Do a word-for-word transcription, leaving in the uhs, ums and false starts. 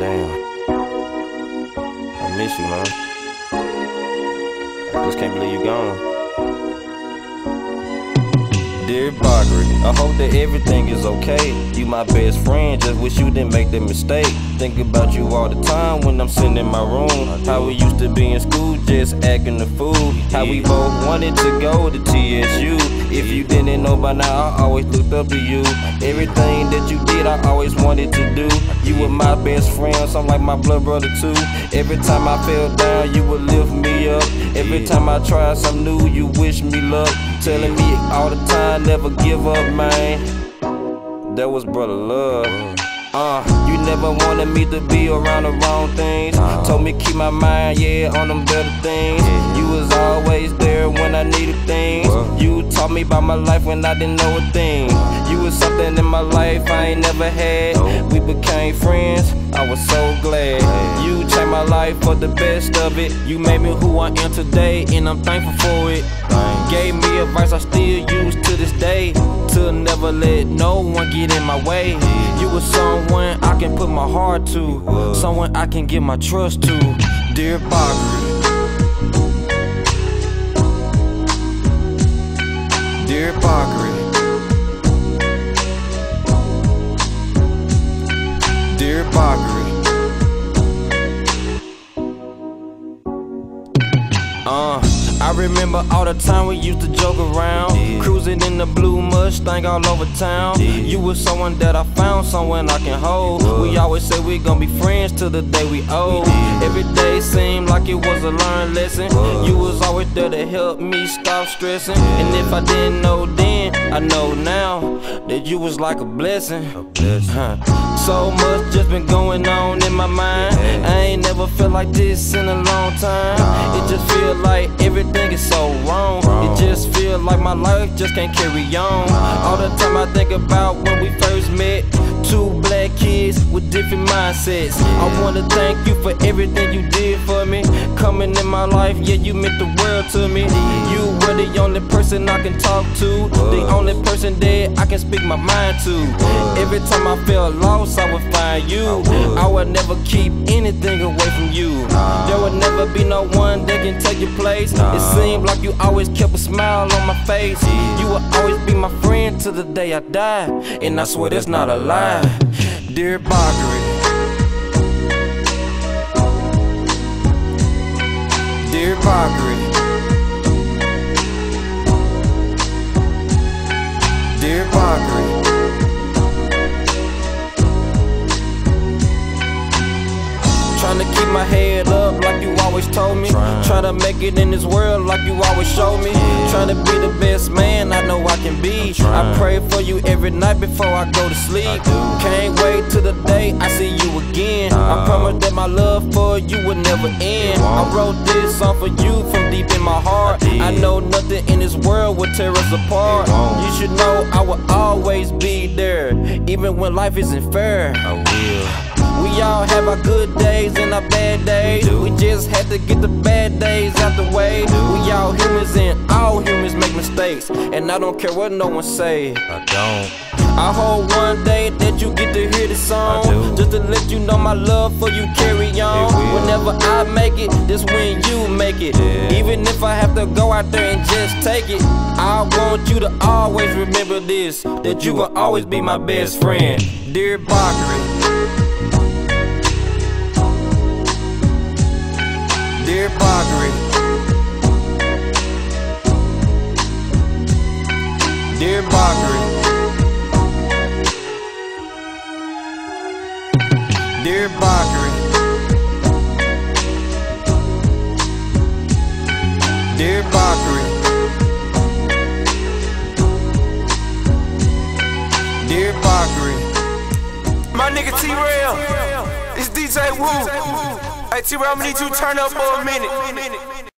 Damn, I miss you, man. I just can't believe you gone. Dear Bakary, I hope that everything is okay. You my best friend, just wish you didn't make the mistake. Think about you all the time when I'm sitting in my room. How we used to be in school, just acting a fool. How we both wanted to go to T S U. If you didn't know by now, I always looked up to you. Everything that you did, I always wanted to do. You were my best friend, so I'm like my blood brother too. Every time I fell down, you would lift me up. Every time I tried something new, you wish me luck. Telling me all the time, never give up, man. That was brother love. Uh, you never wanted me to be around the wrong things. Told me keep my mind, yeah, on them better things. You was always there when I needed things. You taught me about my life when I didn't know a thing. You was something in my life I ain't never had. We became friends, I was so glad. You changed my life for the best of it. You made me who I am today, and I'm thankful for it. Gave me advice I still use to this day, to never let no one get in my way. You were someone I can put my heart to, someone I can give my trust to. Dear Bakary, dear Bakary, dear Bakary. Uh. I remember all the time we used to joke around, yeah. Cruising in the blue Mustang all over town, yeah. You were someone that I found, someone I can hold. We always said we gon' be friends till the day we old, yeah. Every day seemed like it was a learned lesson, yeah. You was always there to help me stop stressing, yeah. And if I didn't know then, I know now that you was like a blessing, a blessing. Huh. So much just been going on in my mind, yeah. I ain't never felt like this in a long time, no. It just feel like everything Everything is so wrong. It just feel like my life just can't carry on. All the time I think about when we first met, two black kids with different mindsets. I wanna thank you for everything you did for me. Coming in my life, yeah, you meant the world to me. You were the only person I can talk to, the only person that I can speak my mind to. Every time I felt lost, I would find you. I would never keep anything away from you. There would never be no one that can take your place. It seemed like you always kept a smile on my face. You will always be my friend till the day I die, and I swear that's not a lie. Dear Bakary, dear Bakary, dear Bakary, trying to keep my head up like you always told me. Try to make it in this world like you always show me, yeah. Trying to be the best man I know I can be. I pray for you every night before I go to sleep. Can't wait till the day I see you again. I promise that my love for you will never end. I wrote this song for you from deep in my heart. I know nothing in this world will tear us apart. You should know I will always be there, even when life isn't fair. I will. We all have our good days and our bad days. We just had to get the bad days out the way. We all humans and all humans make mistakes, and I don't care what no one say. I don't. I hope one day that you get to hear this song, just to let you know my love for you carry on. Whenever I make it, that's when you make it, yeah. Even if I have to go out there and just take it, I want you to always remember this, that you will always be my best friend. Dear Bakary, dear Bakary, dear Bakary, dear Bakary, dear Bakary, dear Bakary. My nigga T-Rell, it's D J Woo. Hey T-Rell, I need you to turn up for a minute.